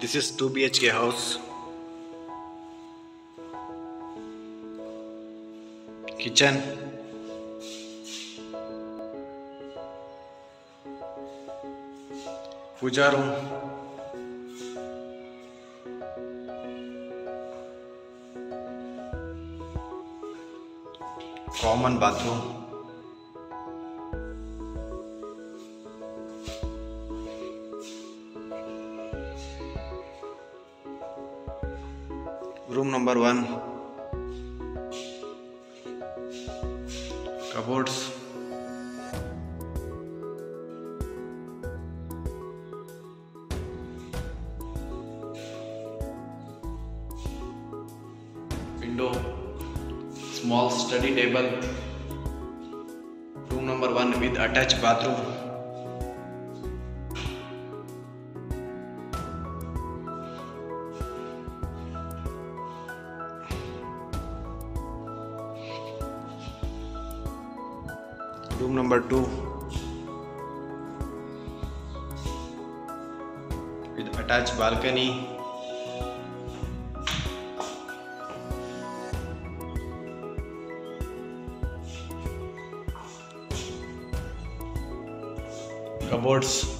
This is 2 BHK house. Kitchen. Puja room. Common bathroom. Room number 1. Cupboards. Window. Small study table. Room number 1 with attached bathroom. Room number 2 with attached balcony. Cupboards.